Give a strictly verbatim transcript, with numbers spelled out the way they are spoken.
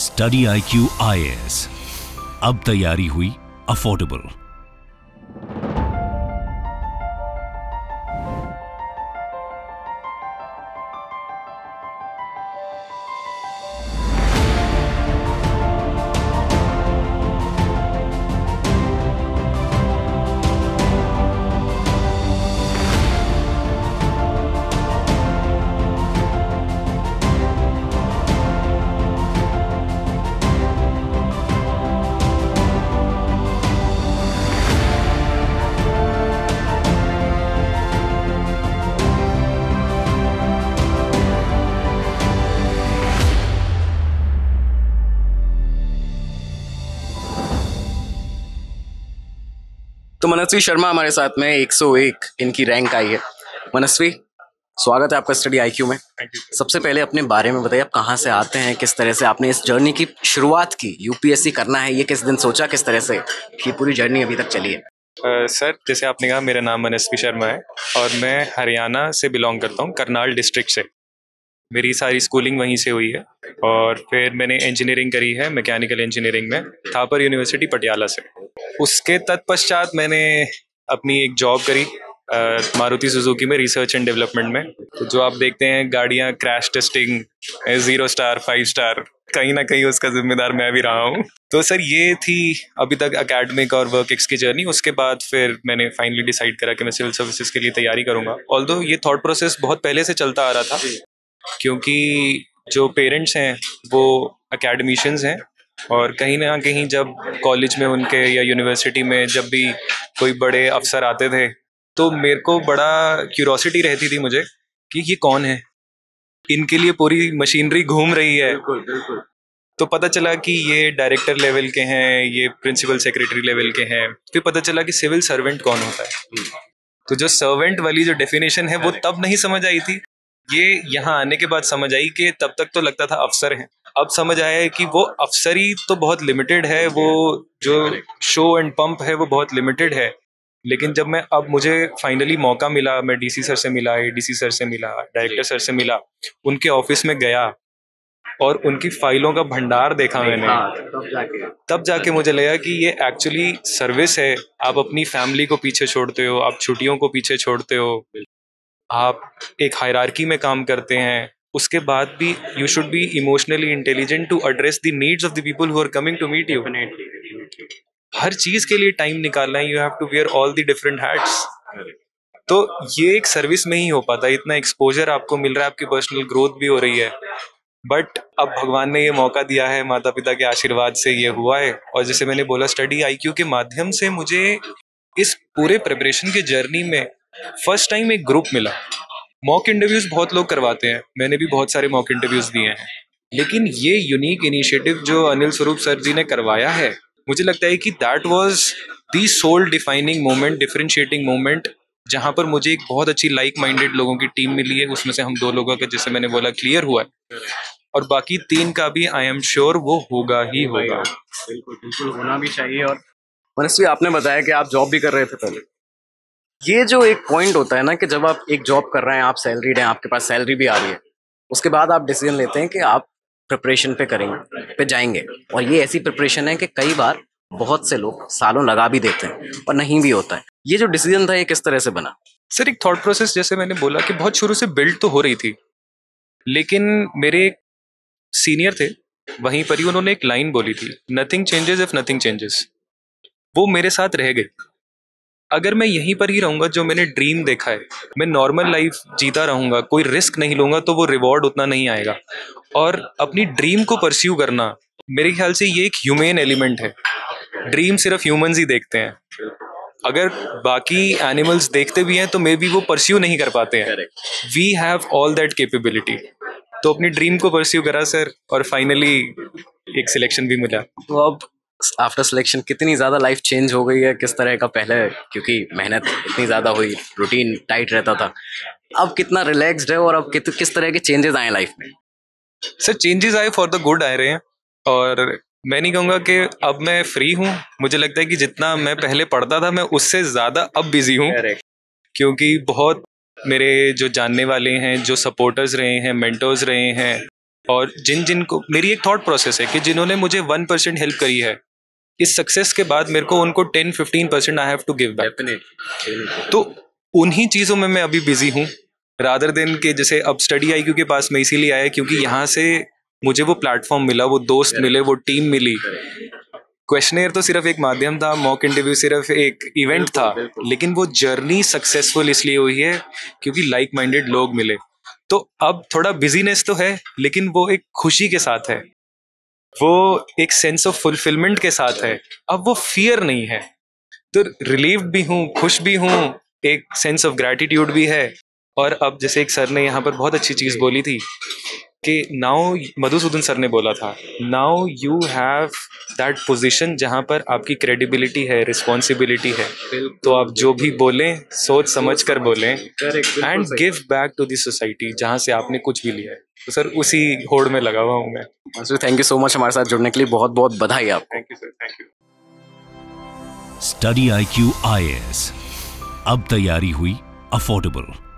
Study I Q I S, अब तैयारी हुई अफोर्डेबल। तो मनस्वी शर्मा हमारे साथ में एक सौ एक इनकी रैंक आई है। मनस्वी, स्वागत है आपका स्टडी आईक्यू में। सबसे पहले अपने बारे में बताइए, आप कहाँ से आते हैं, किस तरह से आपने इस जर्नी की शुरुआत की, यूपीएससी करना है ये किस दिन सोचा, किस तरह से ये पूरी जर्नी अभी तक चली है? Uh, सर, जैसे आपने कहा, मेरा नाम मनस्वी शर्मा है और मैं हरियाणा से बिलोंग करता हूँ, करनाल डिस्ट्रिक्ट से। मेरी सारी स्कूलिंग वहीं से हुई है और फिर मैंने इंजीनियरिंग करी है मैकेनिकल इंजीनियरिंग में थापर यूनिवर्सिटी पटियाला से। उसके तत्पश्चात मैंने अपनी एक जॉब करी मारुति सुजुकी में रिसर्च एंड डेवलपमेंट में। तो जो आप देखते हैं गाड़ियां crash testing, zero star, five star, कहीं ना कहीं उसका जिम्मेदार मैं भी रहा हूँ। तो सर, ये थी अभी तक अकेडमिक और वर्क एक्स की जर्नी। उसके बाद फिर मैंने फाइनली डिसाइड करा कि मैं सिविल सर्विसेज के लिए तैयारी करूँगा। ऑल्दो ये थॉट प्रोसेस बहुत पहले से चलता आ रहा था, क्योंकि जो पेरेंट्स हैं वो अकेडमिशियंस हैं और कहीं ना कहीं जब कॉलेज में उनके या यूनिवर्सिटी में जब भी कोई बड़े अफसर आते थे तो मेरे को बड़ा क्यूरोसिटी रहती थी मुझे कि ये कौन है, इनके लिए पूरी मशीनरी घूम रही है। बिल्कुल, बिल्कुल। तो पता चला कि ये डायरेक्टर लेवल के हैं, ये प्रिंसिपल सेक्रेटरी लेवल के हैं। फिर पता चला कि सिविल सर्वेंट कौन होता है। तो जो सर्वेंट वाली जो डेफिनेशन है वो तब नहीं समझ आई थी, ये यहाँ आने के बाद समझ आई। कि तब तक तो लगता था अफसर हैं, अब समझ आया है कि वो अफसरी तो बहुत लिमिटेड है, वो जो शो एंड पंप है वो बहुत लिमिटेड है। लेकिन जब मैं अब मुझे फाइनली मौका मिला, मैं डीसी सर से मिला, एडीसी सर से मिला, डायरेक्टर सर से मिला, उनके ऑफिस में गया और उनकी फाइलों का भंडार देखा मैंने, तब जाके तब जाके मुझे लगा कि ये एक्चुअली सर्विस है। आप अपनी फैमिली को पीछे छोड़ते हो, आप छुट्टियों को पीछे छोड़ते हो, आप एक हायरार्की में काम करते हैं। उसके बाद भी you should be emotionally intelligent to address the needs of the people who are coming to meet you. हर चीज़ के लिए टाइम निकालना है, you have to wear all the different hats. तो ये एक सर्विस में ही हो पाता है, इतना एक्सपोजर आपको मिल रहा है, आपकी पर्सनल ग्रोथ भी हो रही है। बट अब भगवान ने ये मौका दिया है, माता पिता के आशीर्वाद से ये हुआ है। और जैसे मैंने बोला, स्टडी आई क्यू के माध्यम से मुझे इस पूरे प्रिपरेशन के जर्नी में फर्स्ट टाइम एक ग्रुप मिला। मॉक इंटरव्यूज़ बहुत लोग करवाते हैं, मैंने भी बहुत सारे मॉक इंटरव्यूज़ दिए हैं, लेकिन ये यूनिक इनिशिएटिव जो अनिल स्वरूप सर जी ने करवाया है, मुझे लगता है कि that was the soul defining moment, differentiating moment, जहाँ पर मुझे एक बहुत अच्छी लाइक माइंडेड लोगों की टीम मिली है। उसमें से हम दो लोगों का, जैसे मैंने बोला, क्लियर हुआ है और बाकी तीन का भी आई एम श्योर वो होगा ही होगा। बिल्कुल बिल्कुल होना भी चाहिए। और मनस्वी, आपने बताया कि आप जॉब भी कर रहे थे पहले। ये जो एक पॉइंट होता है ना कि जब आप एक जॉब कर रहे हैं, आप सैलरीड हैं, आपके पास सैलरी भी आ रही है, उसके बाद आप डिसीजन लेते हैं कि आप प्रिपरेशन पे करेंगे, पे जाएंगे। और ये ऐसी प्रिपरेशन है कि कई बार बहुत से लोग सालों लगा भी देते हैं और नहीं भी होता है। ये जो डिसीजन था, ये किस तरह से बना? सर, एक थॉट प्रोसेस, जैसे मैंने बोला कि बहुत शुरू से बिल्ड तो हो रही थी, लेकिन मेरे एक सीनियर थे, वहीं पर ही उन्होंने एक लाइन बोली थी, nothing changes if nothing changes. वो मेरे साथ रह गए। अगर मैं यहीं पर ही रहूँगा, जो मैंने ड्रीम देखा है, मैं नॉर्मल लाइफ जीता रहूँगा, कोई रिस्क नहीं लूँगा, तो वो रिवॉर्ड उतना नहीं आएगा। और अपनी ड्रीम को परस्यू करना, मेरे ख्याल से ये एक ह्यूमन एलिमेंट है। ड्रीम सिर्फ ह्यूमंस ही देखते हैं। अगर बाकी एनिमल्स देखते भी हैं तो मे बी वो परस्यू नहीं कर पाते हैं। We have all that capability. तो अपनी ड्रीम को परस्यू करा सर, और फाइनली एक सिलेक्शन भी मिला। तो अब आफ्टर सिलेक्शन कितनी ज़्यादा लाइफ चेंज हो गई है, किस तरह का? पहले क्योंकि मेहनत इतनी ज़्यादा हुई, रूटीन टाइट रहता था, अब कितना रिलैक्स्ड है और अब कित, किस तरह के चेंजेस आए लाइफ में? सर, चेंजेस आए फॉर द गुड आए रहे हैं। और मैं नहीं कहूँगा कि अब मैं फ्री हूँ, मुझे लगता है कि जितना मैं पहले पढ़ता था मैं उससे ज़्यादा अब बिजी हूँ, क्योंकि बहुत मेरे जो जानने वाले हैं, जो सपोर्टर्स रहे हैं, मेंटर्स रहे हैं, और जिन जिन को मेरी एक थॉट प्रोसेस है कि जिन्होंने मुझे वन परसेंट हेल्प करी है, इस सक्सेस के बाद मेरे को उनको ten fifteen percent I have to give back. तो उन्हीं चीज़ों में मैं अभी बिजी हूँ रादर देन के, जैसे अब स्टडी आई क्यू के पास मैं इसीलिए आया क्योंकि यहाँ से मुझे वो प्लेटफॉर्म मिला, वो दोस्त मिले, वो टीम मिली। क्वेश्चनेयर तो सिर्फ एक माध्यम था, मॉक इंटरव्यू सिर्फ एक इवेंट था, लेकिन वो जर्नी सक्सेसफुल इसलिए हुई है क्योंकि लाइक माइंडेड लोग मिले। तो अब थोड़ा बिजीनेस तो है, लेकिन वो एक खुशी के साथ है, वो एक सेंस ऑफ फुलफिलमेंट के साथ है। अब वो फियर नहीं है, तो रिलीव्ड भी हूँ, खुश भी हूँ, एक सेंस ऑफ ग्रैटिट्यूड भी है। और अब जैसे एक सर ने यहाँ पर बहुत अच्छी चीज़ बोली थी कि नाउ, मधुसूदन सर ने बोला था, now you have that position जहाँ पर आपकी क्रेडिबिलिटी है, रिस्पॉन्सिबिलिटी है, तो आप जो भी बोलें सोच समझ कर बोलें and give back to the society जहाँ से आपने कुछ भी लिया है। तो सर उसी होड़ में लगा हुआ हूँ मैं। Manasvi, thank you so much हमारे साथ जुड़ने के लिए, बहुत बहुत बधाई आप। Thank you sir, thank you. Study I Q I A S, अब तैयारी हुई अफोर्डेबल।